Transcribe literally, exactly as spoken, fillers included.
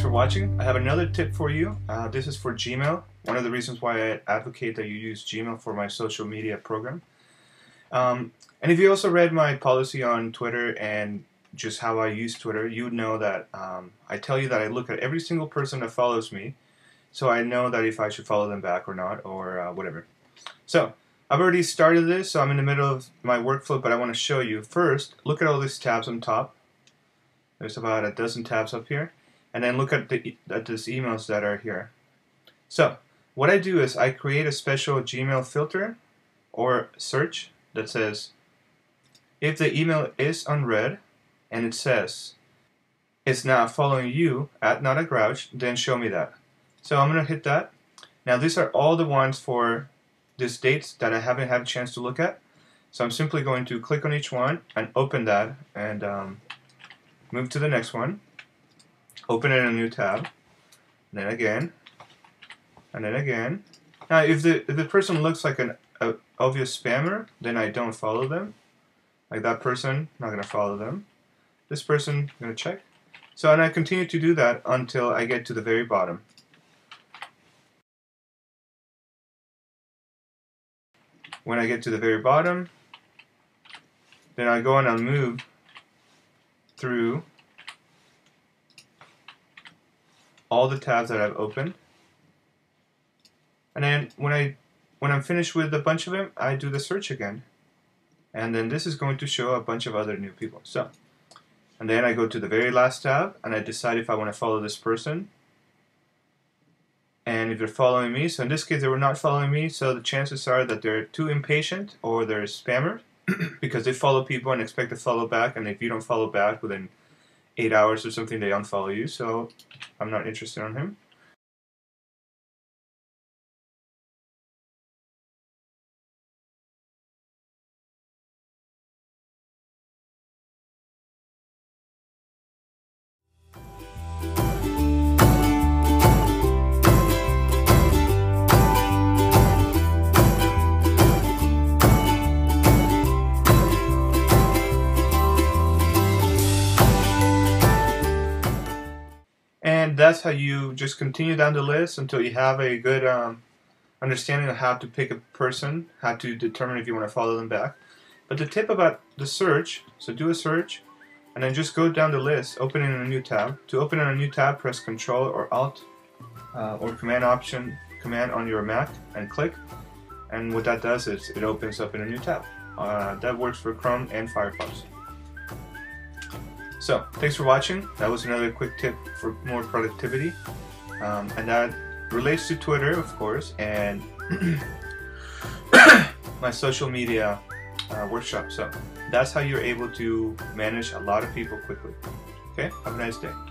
Thanks for watching. I have another tip for you. Uh, this is for Gmail. One of the reasons why I advocate that you use Gmail for my social media program. Um, and if you also read my policy on Twitter and just how I use Twitter, you know that um, I tell you that I look at every single person that follows me, so I know that if I should follow them back or not, or uh, whatever. So I've already started this, so I'm in the middle of my workflow, but I want to show you. First, look at all these tabs on top. There's about a dozen tabs up here. And then look at, the, at these emails that are here. So what I do is I create a special Gmail filter or search that says, if the email is unread and it says it's not following you at Not A Grouch, then show me that. So I'm going to hit that. Now these are all the ones for these dates that I haven't had a chance to look at. So I'm simply going to click on each one and open that and um, move to the next one. Open it in a new tab, and then again, and then again. Now if the, if the person looks like an a, obvious spammer, then I don't follow them. Like that person, not going to follow them. This person, I'm going to check. So and I continue to do that until I get to the very bottom. When I get to the very bottom, then I go and I'll move through all the tabs that I've opened, and then when I when I'm finished with a bunch of them, I do the search again, and then this is going to show a bunch of other new people. So, and then I go to the very last tab and I decide if I want to follow this person, and if they're following me. So in this case, they were not following me, so the chances are that they're too impatient or they're spammers because they follow people and expect to follow back, and if you don't follow back within eight hours or something, they unfollow you. So I'm not interested on him. And that's how you just continue down the list until you have a good um, understanding of how to pick a person, how to determine if you want to follow them back. But the tip about the search, so do a search and then just go down the list, open in a new tab. To open in a new tab, press Control or Alt uh, or Command Option, Command on your Mac and click. And what that does is it opens up in a new tab. Uh, that works for Chrome and Firefox. So, thanks for watching. That was another quick tip for more productivity. Um, and that relates to Twitter, of course, and my social media uh, workshop. So, that's how you're able to manage a lot of people quickly. Okay, have a nice day.